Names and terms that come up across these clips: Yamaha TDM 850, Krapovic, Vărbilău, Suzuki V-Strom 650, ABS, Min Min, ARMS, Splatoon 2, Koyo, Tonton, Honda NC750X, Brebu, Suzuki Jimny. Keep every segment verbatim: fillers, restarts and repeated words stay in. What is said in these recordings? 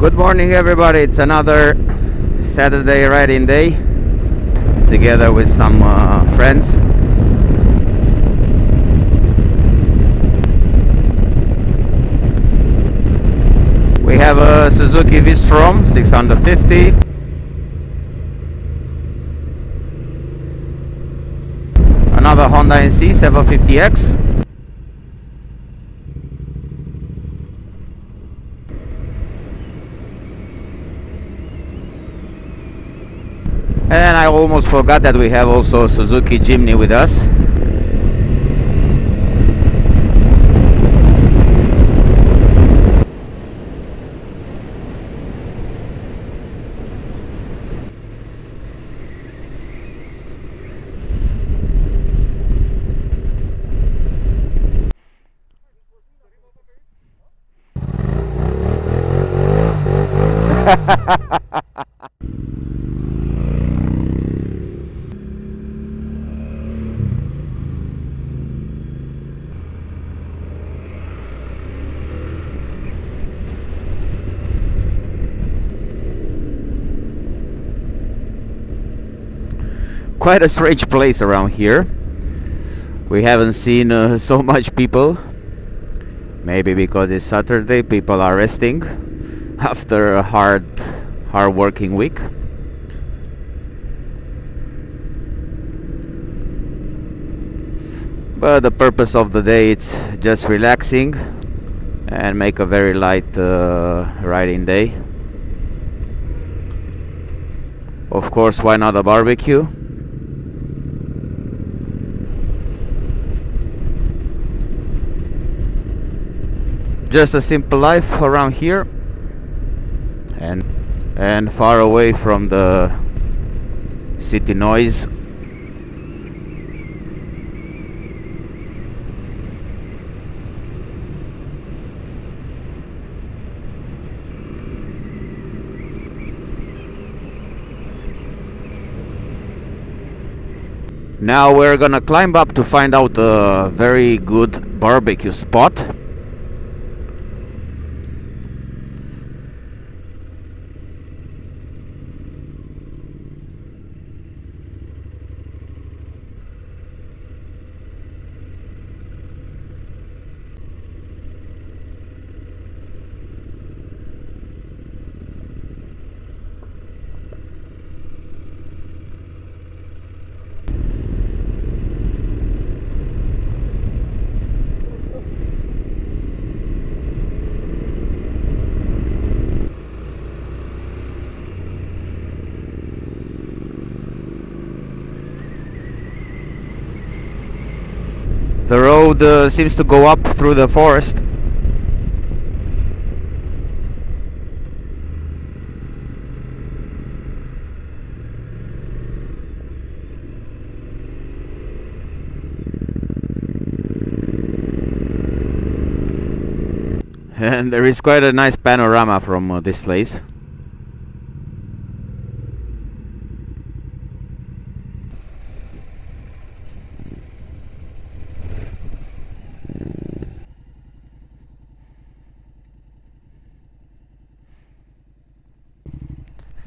Good morning everybody, it's another Saturday riding day together with some uh, friends. We have a Suzuki V-Strom six fifty. Another Honda N C seven fifty X. And I almost forgot that we have also Suzuki Jimny with us. Quite a strange place around here. We haven't seen uh, so much people. Maybe because it's Saturday, people are resting after a hard, hard working week. But the purpose of the day it's just relaxing and make a very light uh, riding day. Of course, why not a barbecue? Just a simple life around here and and far away from the city noise. Now we're gonna climb up to find out a very good barbecue spot. The road uh, seems to go up through the forest. And there is quite a nice panorama from uh, this place.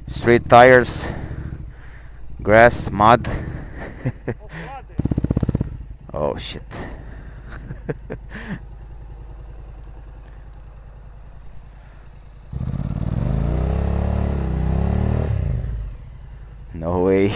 Street tires, grass, mud. Oh shit. way.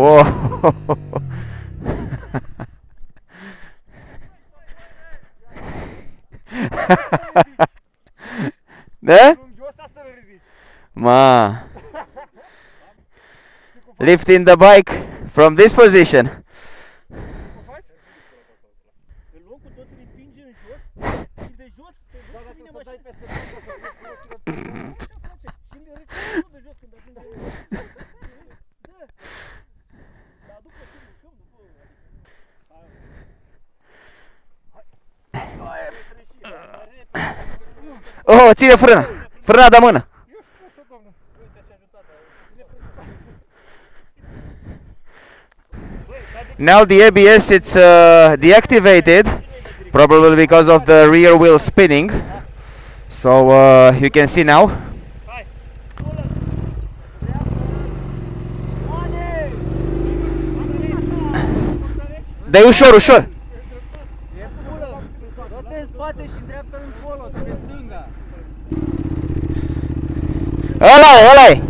Whoa! Da? Ma. Lifting the bike from this position. Oh, ține frâna! Frâna de mână! Now the A B S it's uh, deactivated, probably because of the rear wheel spinning. So uh, you can see now. Dă-i ușor, ușor! Ăla-i, ăla-i!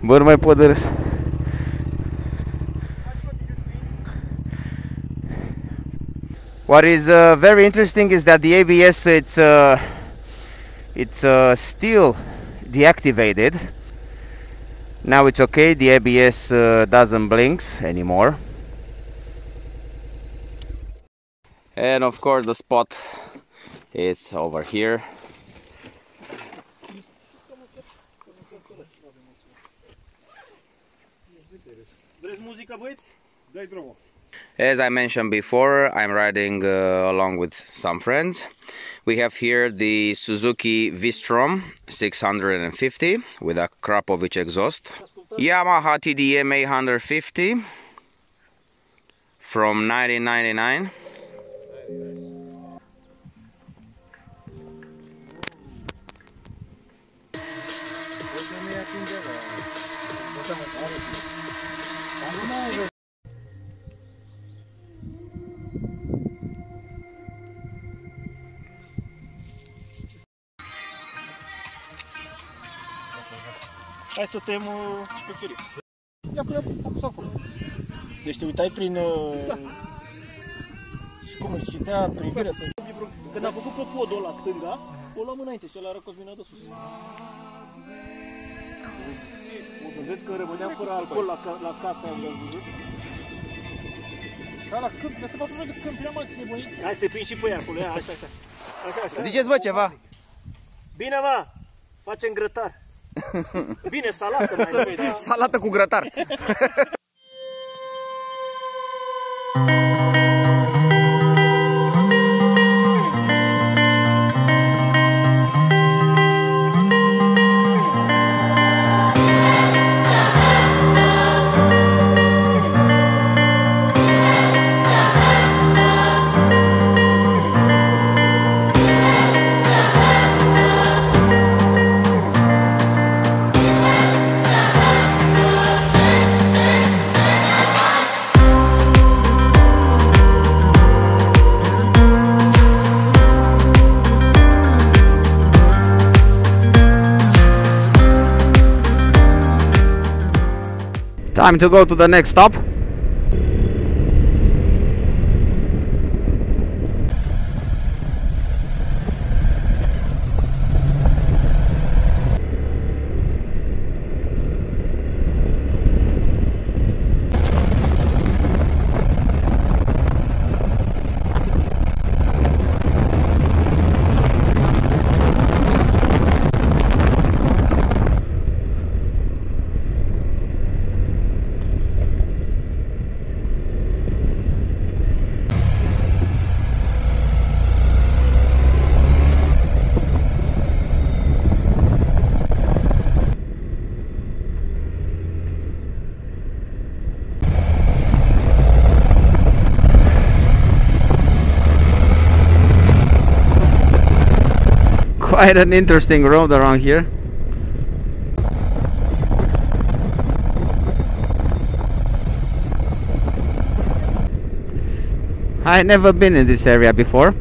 Bă, nu mai pot de râs. What is uh, very interesting is that the A B S it's uh, it's uh, still deactivated. Now it's okay, the A B S uh, doesn't blinks anymore. And of course the spot is over here. As I mentioned before, I'm riding uh, along with some friends. We have here the Suzuki V-Strom six hundred fifty with a Krapovic exhaust. Yamaha T D M eight hundred fifty from nineteen ninety-nine. Hai să tăiem și pe chirie. Ia până acolo. Deci te uitai prin... Și cum își citea privirea să... Când a făcut pe podul ăla stânga, o luam înainte și ăla răcos vine de sus. O să vezi că rămâneam fără alcool la casa în Vărbilău. Ca la câmp, peste patru ori de câmp, prea mă, ți nebunit. Hai să-i prind și pe ea acolo, ia, așa, așa. Ziceți, bă, ceva! Bine, mă! Facem grătar! Bine, salată mai nevoie, da? Salată cu grătar! Time to go to the next stop. Quite an interesting road around here. I've never been in this area before.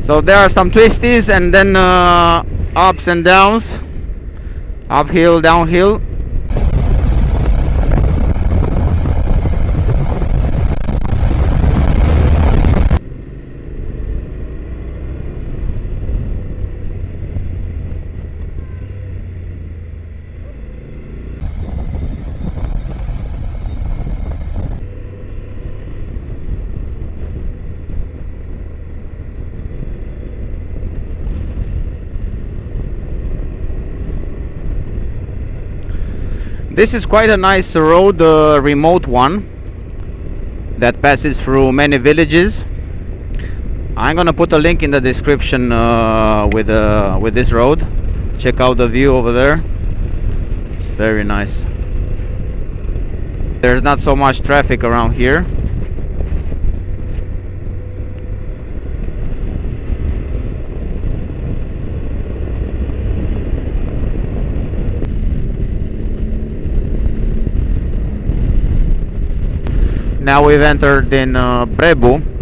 So there are some twisties and then uh, ups and downs, uphill, downhill. This is quite a nice road, a uh, remote one that passes through many villages. I'm gonna put a link in the description uh, with uh, with this road. Check out the view over there. It's very nice. There's not so much traffic around here. Now we've entered in uh, Brebu.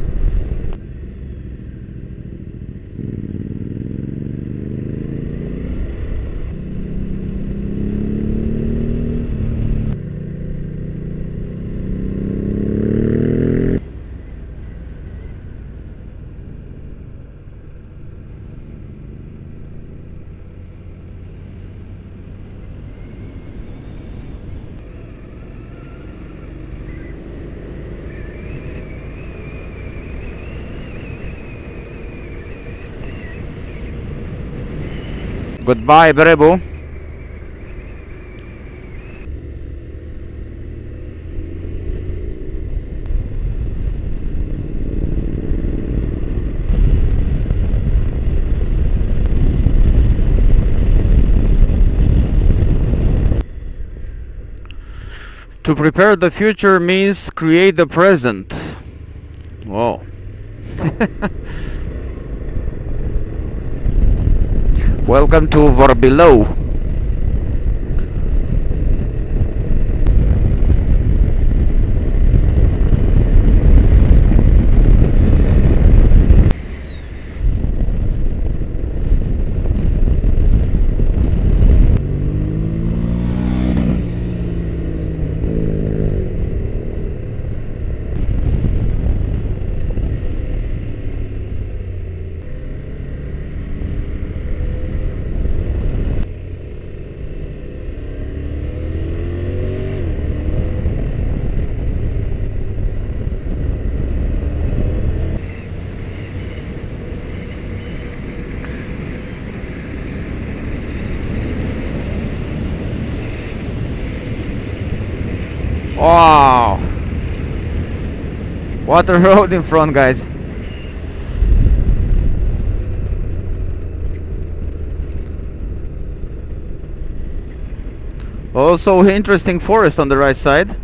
Goodbye, Brebu. To prepare the future means create the present. Whoa. Welcome to Vărbilău. Wow, what a road in front, guys. Also interesting forest on the right side.